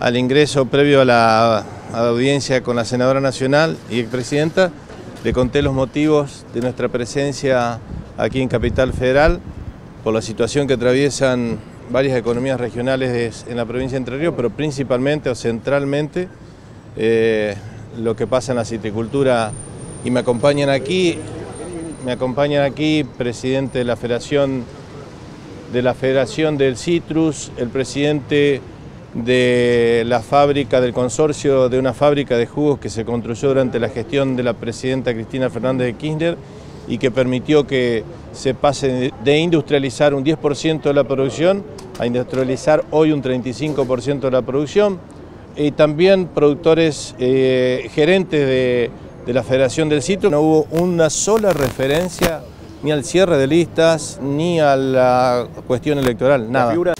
al ingreso previo a la audiencia con la senadora nacional y expresidenta, le conté los motivos de nuestra presencia aquí en Capital Federal por la situación que atraviesan varias economías regionales en la provincia de Entre Ríos, pero principalmente o centralmente lo que pasa en la citricultura. Y me acompañan aquí presidente de la Federación del Citrus, el presidente de la fábrica, del consorcio de una fábrica de jugos que se construyó durante la gestión de la presidenta Cristina Fernández de Kirchner y que permitió que se pase de industrializar un 10% de la producción a industrializar hoy un 35% de la producción, y también productores gerentes de la Federación del Citrus. No hubo una sola referencia ni al cierre de listas ni a la cuestión electoral, nada.